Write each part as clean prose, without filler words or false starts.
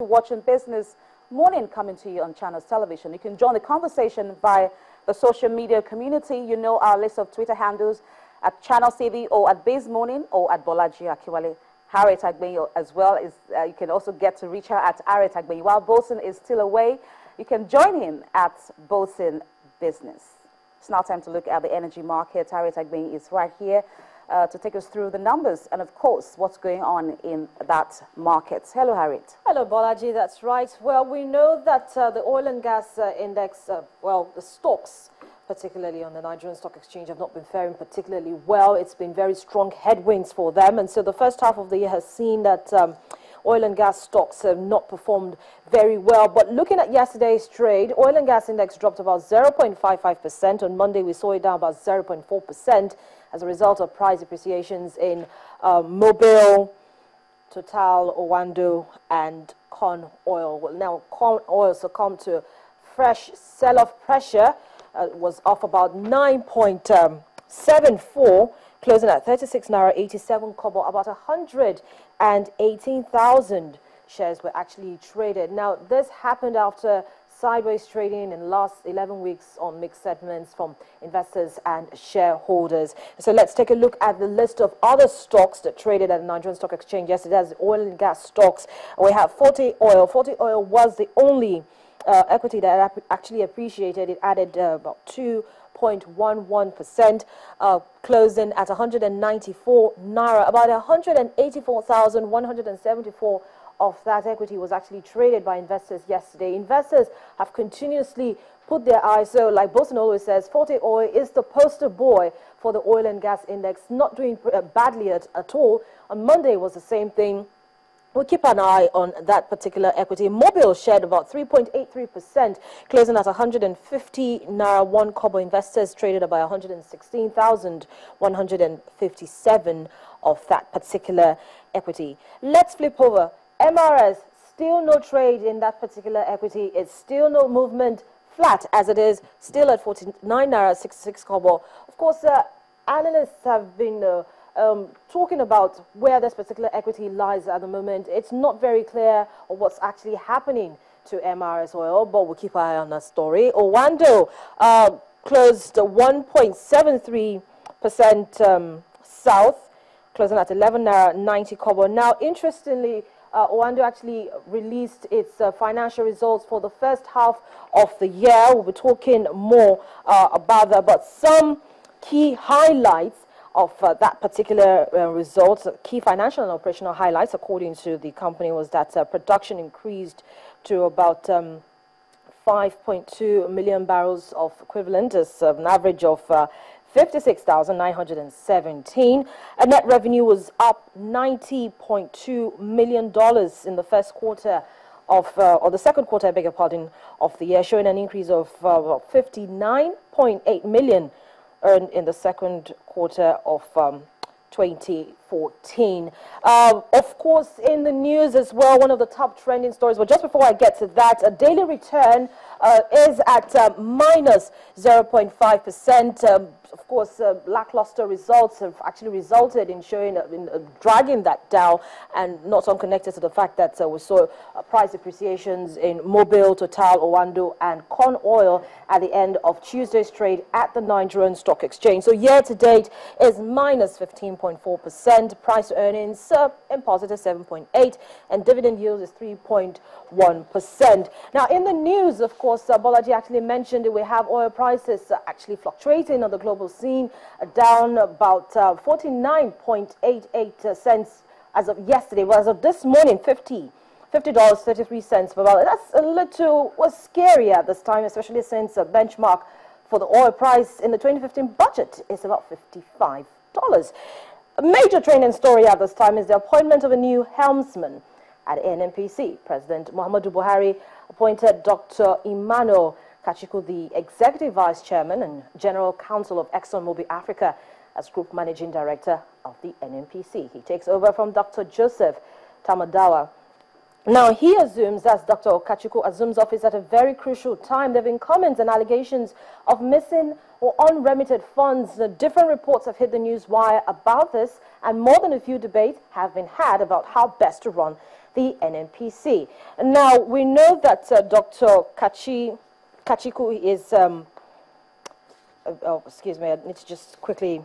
Watching Business Morning coming to you on Channels Television. You can join the conversation via the social media community. You know our list of Twitter handles at Channels TV or at Biz Morning or at Bolaji Akiwale. Harry Tagbe as well is, you can also get to reach her at Harry Tagbe. While Bolson is still away, you can join him at Bolson Business. It's now time to look at the energy market. Harry Tagbe is right here to take us through the numbers and, of course, what's going on in that market. Hello, Harriet. Hello, Bolaji. That's right. Well, we know that the oil and gas index, well, the stocks, particularly on the Nigerian Stock Exchange, have not been faring particularly well. It's been very strong headwinds for them. And so the first half of the year has seen that oil and gas stocks have not performed very well. But looking at yesterday's trade, oil and gas index dropped about 0.55%. On Monday, we saw it down about 0.4%. as a result of price appreciations in Mobil, Total, Oando, and Conoil. Well, now Conoil succumbed to fresh sell-off pressure. Was off about 9.74, closing at 36 naira 87 kobo. About 118,000 shares were actually traded. Now this happened after sideways trading in the last 11 weeks on mixed segments from investors and shareholders. So let's take a look at the list of other stocks that traded at the Nigerian Stock Exchange yesterday as oil and gas stocks. We have Forte Oil. Forte Oil was the only equity that actually appreciated. It added about 2.11%, closing at 194 naira. About 184,174 of that equity was actually traded by investors yesterday. Investors have continuously put their eyes, so like Bolson always says, Forte Oil is the poster boy for the oil and gas index, not doing badly at all. On Monday was the same thing. We'll keep an eye on that particular equity. Mobil shared about 3.83%, closing at 150 naira 1 kobo. Investors traded about 116,157 of that particular equity. Let's flip over. MRS, still no trade in that particular equity. It's still no movement, flat as it is, still at 49 naira 66 kobo. Of course, analysts have been talking about where this particular equity lies at the moment. It's not very clear of what's actually happening to MRS Oil, but we'll keep an eye on that story. Oando closed 1.73% south, closing at 11 naira 90 kobo. Now, interestingly, Oando actually released its financial results for the first half of the year. We'll be talking more about that, but some key highlights of that particular results, key financial and operational highlights, according to the company, was that production increased to about 5.2 million barrels of equivalent, as an average of 56,917. And net revenue was up $90.2 million in the first quarter of, or the second quarter, I beg your pardon, of the year, showing an increase of $59.8 million earned in the second quarter of 2014. Of course, in the news as well, one of the top trending stories, but just before I get to that, a daily return is at minus 0.5%. Of course, lackluster results have actually resulted in showing, dragging that down, and not unconnected to the fact that we saw price appreciations in Mobil, Total, Oando, and Conoil at the end of Tuesday's trade at the Nigerian Stock Exchange. So year to date is minus 15.4%. Price earnings and positive 7.8%, and dividend yield is 3.1%. Now, in the news, of course, Bolaji actually mentioned that we have oil prices actually fluctuating on the global scene, down about 49.88 cents as of yesterday. Well, as of this morning, $50.33 per barrel. That's a little scary at this time, especially since a benchmark for the oil price in the 2015 budget is about $55. A major trending story at this time is the appointment of a new helmsman at NNPC. President Muhammadu Buhari appointed Dr. Emmanuel Kachikwu, the Executive Vice Chairman and General Counsel of ExxonMobil Africa, as Group Managing Director of the NNPC. He takes over from Dr. Joseph Tamadawa. Now, he assumes, as Dr. Kachikwu assumes office at a very crucial time. There have been comments and allegations of missing or unremitted funds. Different reports have hit the news wire about this, and more than a few debates have been had about how best to run the NNPC. Now, we know that Dr. Kachikwu is, excuse me, I need to just quickly,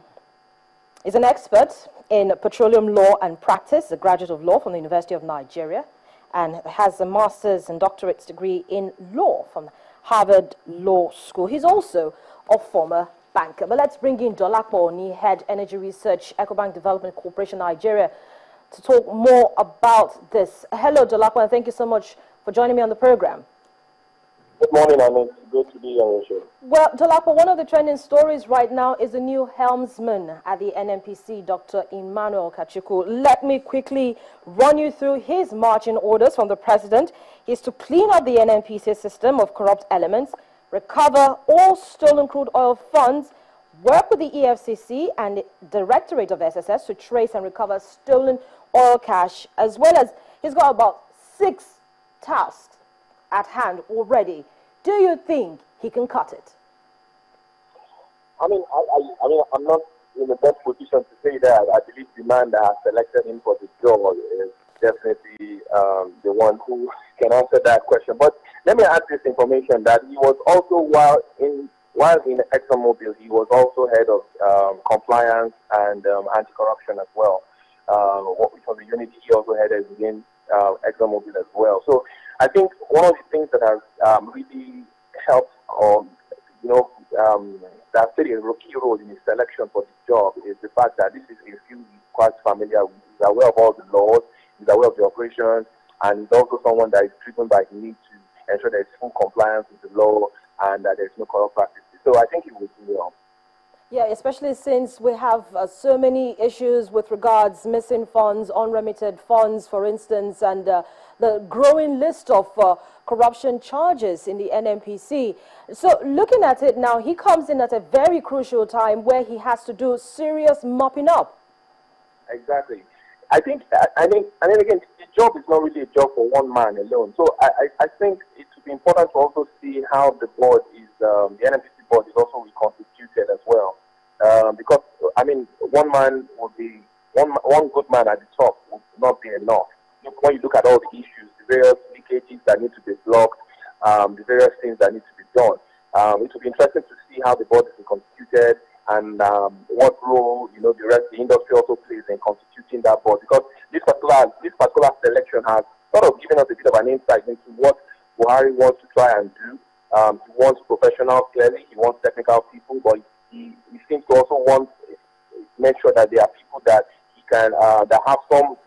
is an expert in petroleum law and practice, a graduate of law from the University of Nigeria, and has a master's and doctorate's degree in law from Harvard Law School. He's also a former banker. But let's bring in Dolapo Oni, Head Energy Research, Ecobank Development Corporation, Nigeria, to talk more about this. Hello, Dolapo, and thank you so much for joining me on the program. Good morning, and it's good to be on your show. Well, Dolapo, one of the trending stories right now is the new helmsman at the NNPC, Dr. Emmanuel Kachikwu. Let me quickly run you through his marching orders from the president. He is to clean up the NNPC system of corrupt elements, recover all stolen crude oil funds, work with the EFCC and the Directorate of SSS to trace and recover stolen oil cash, as well as he's got about 6 tasks at hand already. Do you think he can cut it? I mean, I'm not in the best position to say that. I believe the man that selected him for the job is definitely the one who can answer that question. But let me add this information that he was also, while in ExxonMobil, he was also head of compliance and anti-corruption as well, which was the unit he also headed within ExxonMobil as well. So I think one of the things that has really helped, that played a key role in his selection for the job is the fact that this is a field he's quite familiar with. He's aware of all the laws, he's aware of the operations, and he's also someone that is driven by the need to ensure there is full compliance with the law and that there's no corrupt practices. So I think he will do well. Yeah, especially since we have so many issues with regards missing funds, unremitted funds, for instance, and the growing list of corruption charges in the NNPC. So looking at it now, he comes in at a very crucial time where he has to do serious mopping up. Exactly. I think again, the job is not really a job for one man alone. So I think it would be important to also see how the board is, the NNPC board is also reconstituted as well. Because, I mean, one good man at the top would not be enough. When you look at all the issues, the various leakages that need to be blocked, the various things that need to be done, it will be interesting to see how the board is reconstituted and what role, the rest of the industry also plays in constituting that board. Because this particular selection has sort of given us a bit of an insight into what Buhari wants to try and do. He wants professionals, clearly. He wants technical people, but he seems to also want to make sure that there are people that he can that have some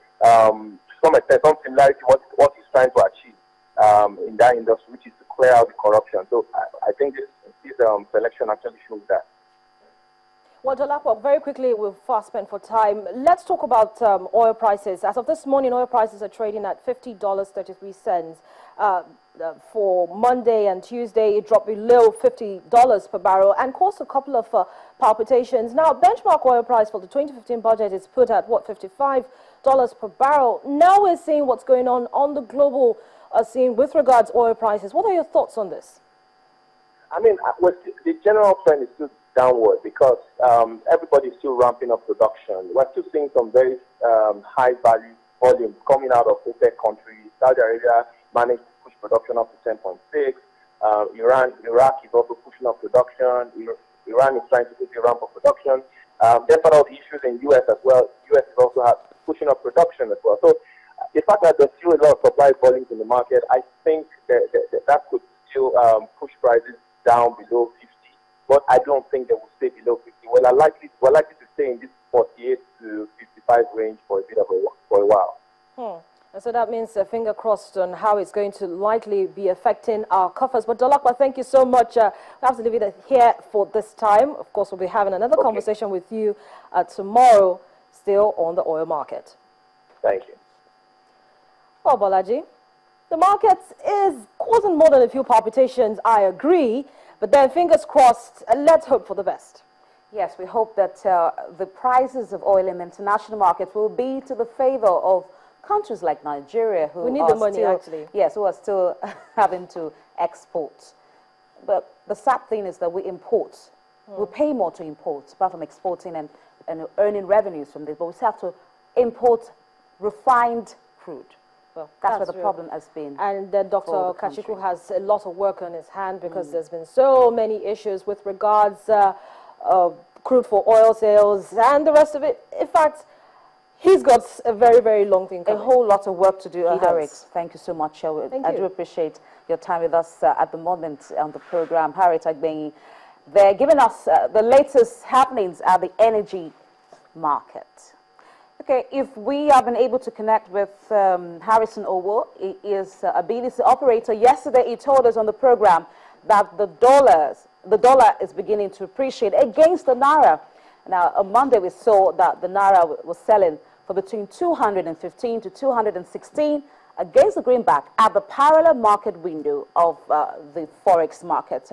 extent, some similarity to what he's trying to achieve in that industry, which is to clear out the corruption. So I think this selection actually shows that. Well, Dolapo, very quickly, we've fast spent for time. Let's talk about oil prices. As of this morning, oil prices are trading at $50.33. For Monday and Tuesday, it dropped below $50 per barrel and caused a couple of palpitations. Now, benchmark oil price for the 2015 budget is put at, what, $55 per barrel. Now we're seeing what's going on the global scene with regards to oil prices. What are your thoughts on this? I mean, the general trend is still downward because everybody's still ramping up production. We're still seeing some very high-value volumes coming out of OPEC countries. Saudi Arabia managed to push production up to 10.6. Iraq is also pushing up production. Iran is trying to push a ramp up production. Despite all the issues in the U.S. as well, the U.S. is also pushing up production as well. So the fact that there's still a lot of supply volumes in the market, I think that could still push prices down below 50. But I don't think they will stay below 50. Well, we're likely to stay in this 48 to 55 range for a bit of a while. And so that means finger crossed on how it's going to likely be affecting our coffers. But Dolapo, thank you so much. We have to leave it here for this time. Of course, we'll be having another conversation with you tomorrow, still on the oil market. Thank you. Well, Bolaji, the market is causing more than a few palpitations, I agree. But then, fingers crossed, let's hope for the best. Yes, we hope that the prices of oil in the international market will be to the favor of countries like Nigeria, who we need the money, still, actually. Yes, who are still having to export. But the sad thing is that we import. We pay more to import, apart from exporting and earning revenues from this. But we still have to import refined crude. Well, that's where the problem has been. And then Dr. Kachikwu has a lot of work on his hand, because there's been so many issues with regards crude for oil sales and the rest of it. In fact, he's got a very, very long thing coming. A whole lot of work to do. Harriet, thank you so much. I do appreciate your time with us at the moment on the program. Harriet Tagbe, they're giving us the latest happenings at the energy market. Okay, if we have been able to connect with Harrison Owo, he is a BBC operator. Yesterday, he told us on the program that the dollar is beginning to appreciate against the naira. Now, on Monday, we saw that the naira was selling for between 215 to 216 against the greenback at the parallel market window of the forex market.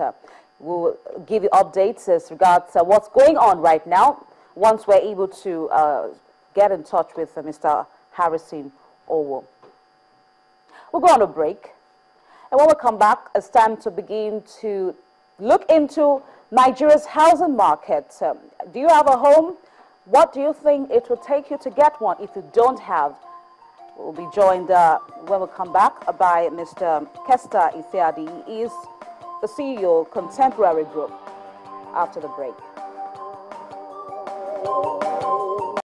We'll give you updates as regards what's going on right now once we're able to get in touch with Mr. Harrison Owo. We'll go on a break, and when we come back, it's time to begin to look into Nigeria's housing market. Do you have a home? What do you think it will take you to get one if you don't have? We'll be joined when we come back by Mr. Kesta Ifeadi. He is the CEO of Contemporary Group. After the break.